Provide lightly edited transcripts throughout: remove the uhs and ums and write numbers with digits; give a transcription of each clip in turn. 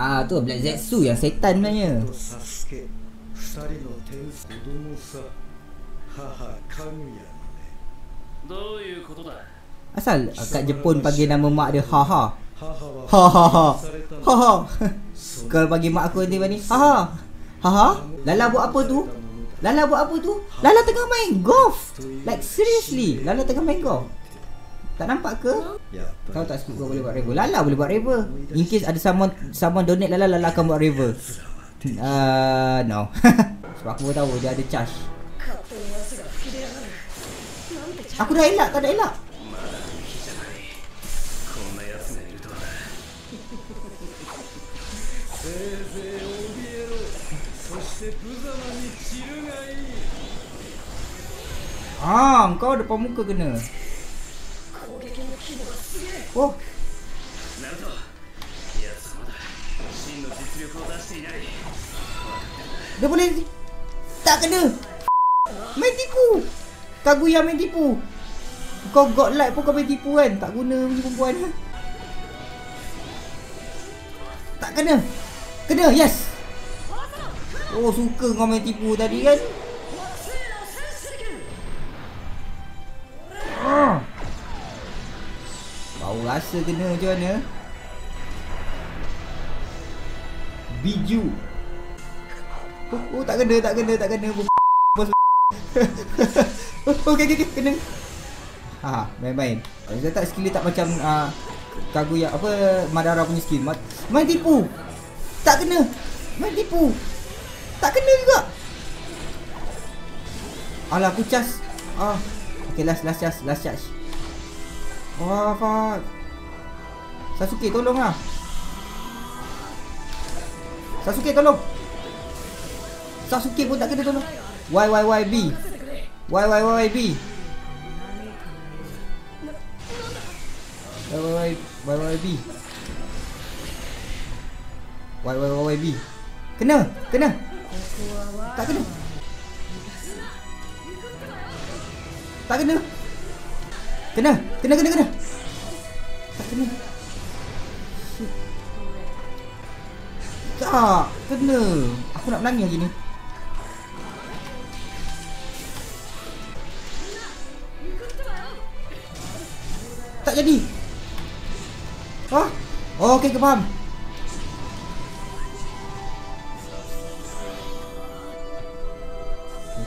Ah tu Black Zetsu yang setan namanya. Asal kat Jepun panggil nama mak dia haha. Haha. Haha. Kalau panggil mak aku nanti ni haha. Haha. Lala buat apa tu? Lala buat apa tu? Lala tengah main golf. Like seriously, Lala tengah main golf. Tak nampak ke? Ya, kau tak suka boleh buat river. Lala boleh buat river. In case ada someone donate Lala, Lala akan buat river. No. Sebab aku tahu dia ada charge. Aku dah elak, tak ada elak. Ah, kau depan muka kena. Oh. Naruto. Ya, sama dah. Shin no jitsuryuku wo dashite inai. Dia boleh tak kena. Main tipu. Kaguya main tipu. Kau godlike pun kau main tipu kan. Tak guna punya perempuan. Tak kena. Kena, yes. Oh, suka kau main tipu tadi kan. Kau rasa kena macam mana? Biju. Oh, tak kena, tak kena, tak kena. Okey, kena. Ha, main-main. Dia tak skill tak macam Kaguya apa Madara punya skill. Main tipu. Tak kena. Main tipu. Tak kena juga. Alah, aku cas. Ah. Okey, last charge. Wah, fuck. Sasuke tolonglah. Sasuke tolong. Sasuke pun tak kena tolong. YYYB. Kena. Tak kena. Kena. Tak kena. Shit. Tak kena. Aku nak menangis lagi ni. Tak jadi. Ha? Oh, okey, faham.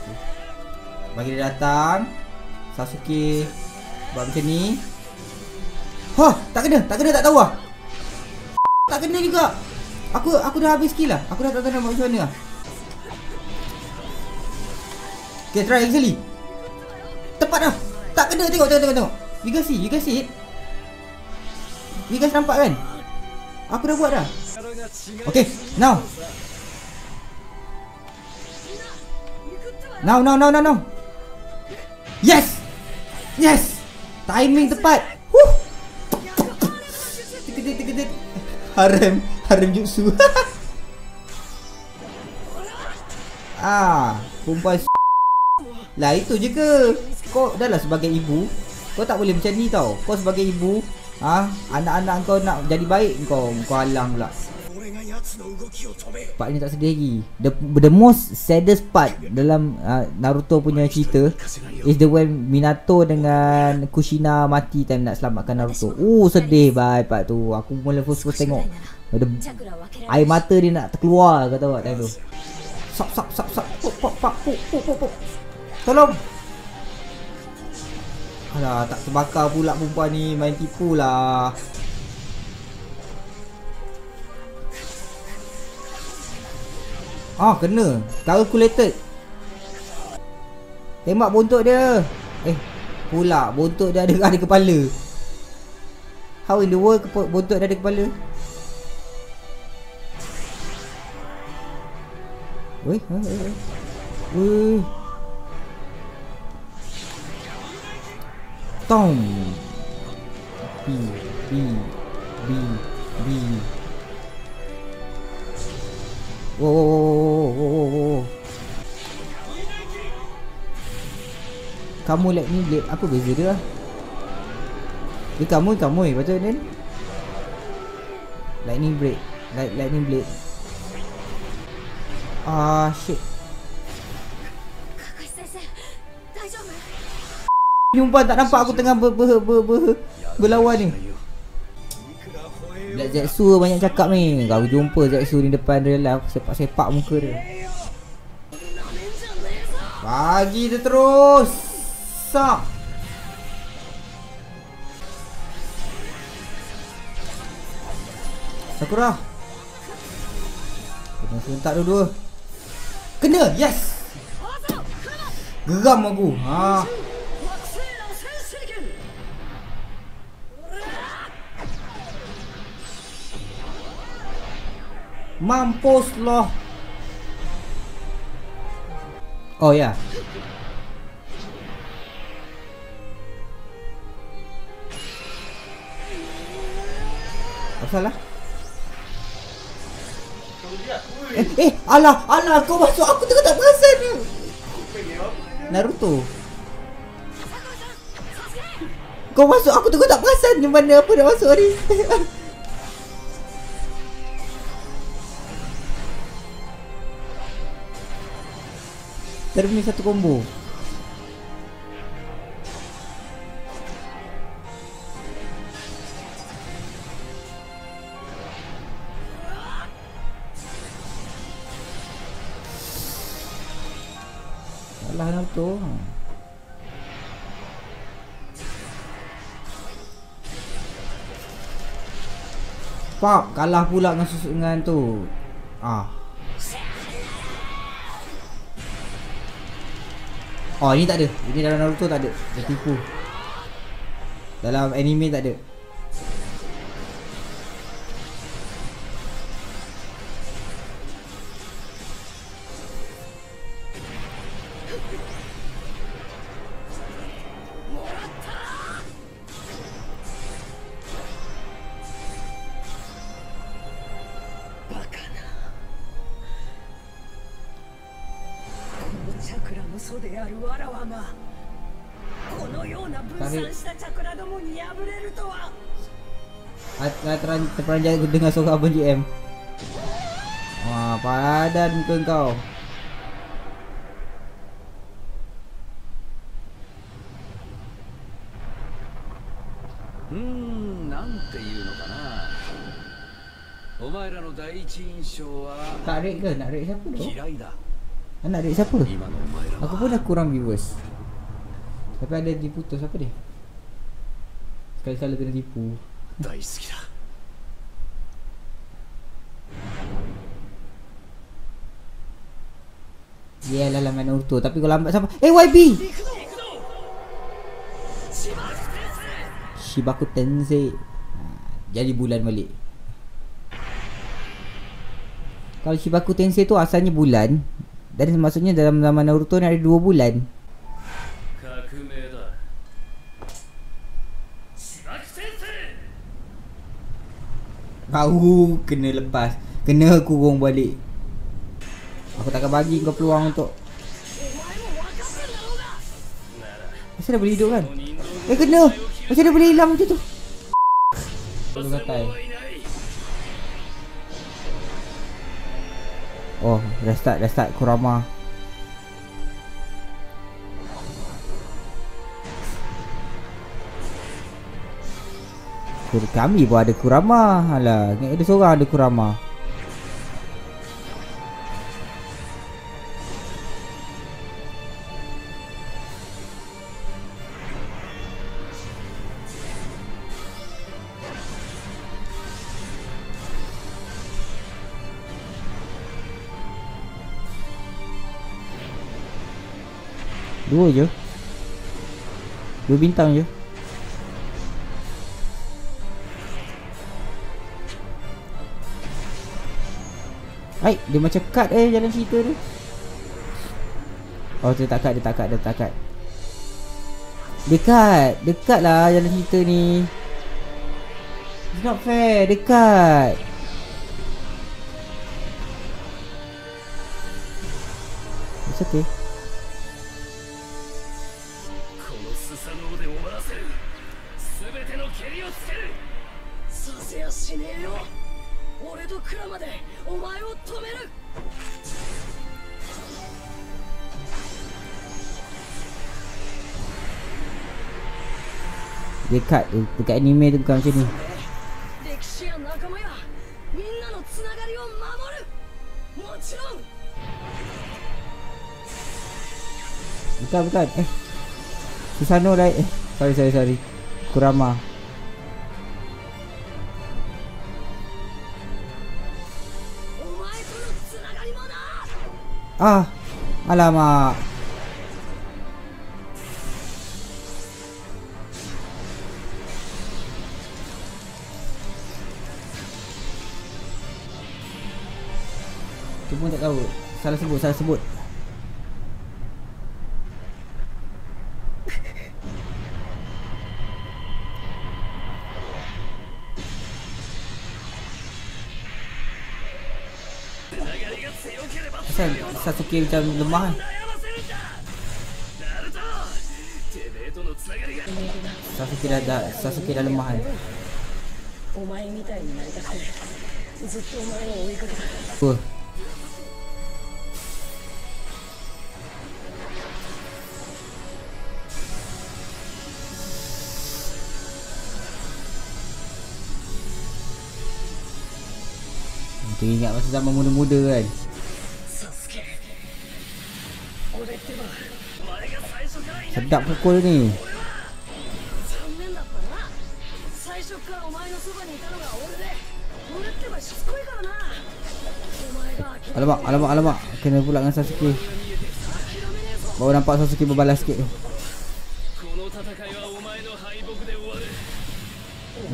Okay. Bagi dia datang Sasuke buat macam ni. Hah, tak kena, tak tahu ah. Tak kena juga. Aku dah habis skill lah. Aku dah tak tahu nak buat macam mana. Okay, try actually. Tepat dah. Tak kena, tengok. You can see it. You guys nampak kan? Aku dah buat dah. Okay, now. Now. Yes. Timing tepat. Huh. Tegedeg. Harem jutsu. Ah, perempuan lah itu je ke? Kau dah lah sebagai ibu, kau tak boleh macam ni tau. Kau sebagai ibu, ah, anak-anak kau nak jadi baik, kau halang pula. Part ni tak sedih lagi. The most saddest part dalam Naruto punya cerita is the when Minato dengan Kushina mati time nak selamatkan Naruto. Oh, sedih bye part tu. Aku mula fokus tengok. Air mata dia nak terkeluar kau tahu tak time tu. Sap. Pop. Tolong. Alah, tak terbakar pula perempuan ni, main tipu lah. Ah, kena. Calculated. Tembak bontot dia. Pula bontot dia ada kepala. How in the world bontot dia ada kepala? Weh. Tom. B. Wow. Kamu Lightning Blade. Apa beza dia lah? Dia kamu. Lepas tu then Lightning Blade. Lightning Blade. Ah, shit. Jumpa tak nampak aku tengah berlawan ni. Black Zetsu banyak cakap ni. Kau jumpa Jaksu ni depan real life, sepak-sepak muka dia. Bagi dia terus. Sap. Sakura. Kena sentak dua-dua. Kena, yes. Geram aku. Ha. Mampus loh. Oh ya. Yeah. Apa salah? Alah kau masuk, aku tengah tak perasan ni. Naruto. Kau masuk, aku tengah tak perasan di mana apa dah masuk ni. Terima satu combo. Salah Naruto. Pak kalah pula dengan susungan tu. Ah. Oh ini tak ada. Ini dalam Naruto tak ada. Dia tipu. Dalam anime tak ada. Terperanjat dengan seorang abang GM. Wah, padan muka kau. Tak rate ke? Nak rate siapa tu? Nak rate siapa? Aku pun dah kurang viewers. Tapi ada diputus, siapa dia? Sekali-sekala kena tipu. Yelah lah main Naruto, tapi kalau lambat siapa? YB! Shibaku Tensei. Jadi bulan balik. Kalau Shibaku Tensei tu asalnya bulan. Dan maksudnya dalam zaman Naruto ni ada 2 bulan. Kau kena lepas. Kena kurung balik. Aku takkan bagi kau peluang untuk. Macam dia boleh hidup kan? Kena! Macam dia boleh hilang macam tu? Belum katai. Oh, dah start Kurama. Kami pun ada Kurama. Alah, ada seorang ada Kurama. Dua je. 2 bintang je. Hai, dia macam cut jalan cerita tu. Oh dia tak cut. Dekat lah jalan cerita ni. It's not fair, dekat. It's okay. Dekat tu, dekat anime tu bukan macam ni. Bukan, bukan. Eh, Susanoo lain. Eh, sorry. Kurama. Ah, alamak. Tu pun tak tahu. Salah sebut. Sasuke macam lemah. Sasuke dah lemah. Oh. Ingat masa zaman muda-muda kan. Sedap pukul ni. Alamak. Kena pula dengan Sasuke. Baru nampak Sasuke berbalas sikit tu.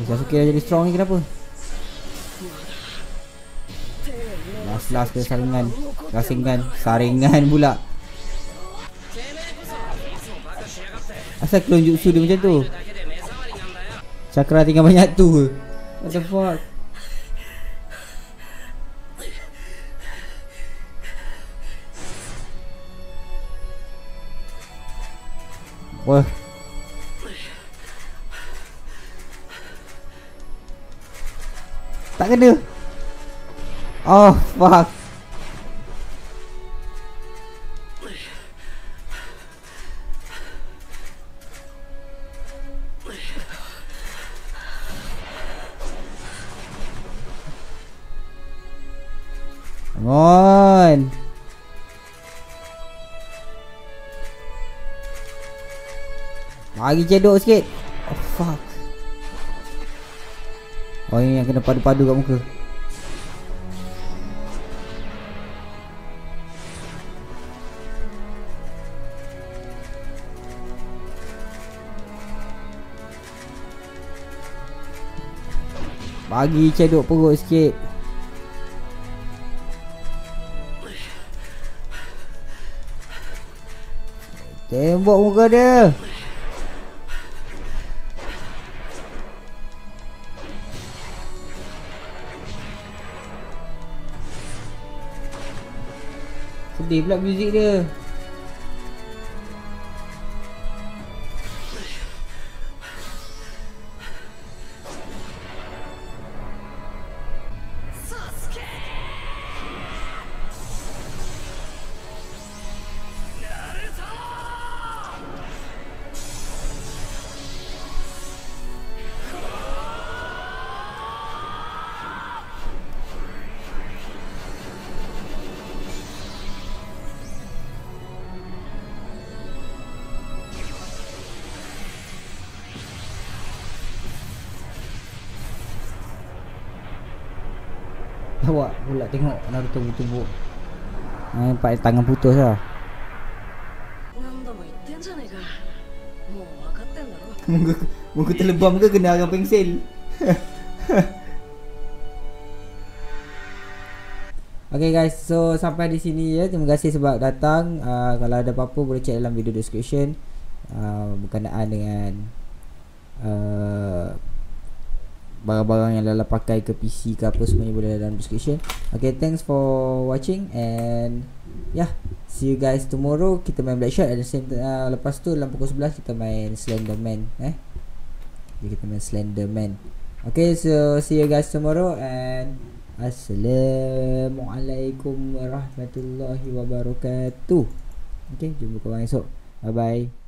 Sasuke dah jadi strong ni kenapa? Last ke Sharingan pula. Asal clone jutsu dia macam tu. Chakra tinggal banyak tu. What the fuck. Wah. Tak kena. Oh fuck. Come on. Bagi cedok sikit. Oh fuck. Oh ini yang kena padu-padu kat muka. Bagi cedok perut sikit. Tembok muka dia. Sedih pula muzik dia. Awak pula tengok Naruto bertumbuk. Nampak tangan putus lah. Muka terlebam ke kena arang pensil? Okay guys, so sampai di sini ya. Terima kasih sebab datang. Kalau ada apa-apa boleh check dalam video description berkenaan dengan barang-barang yang Lala pakai ke PC ke apa semuanya boleh dalam description. Okay, thanks for watching and yeah, see you guys tomorrow. Kita main Blackshot at the same time. Lepas tu dalam pukul 11 kita main Slenderman. Jadi kita main Slenderman. Okay, so see you guys tomorrow and Assalamualaikum warahmatullahi wabarakatuh. Okey, jumpa korang esok. Bye bye.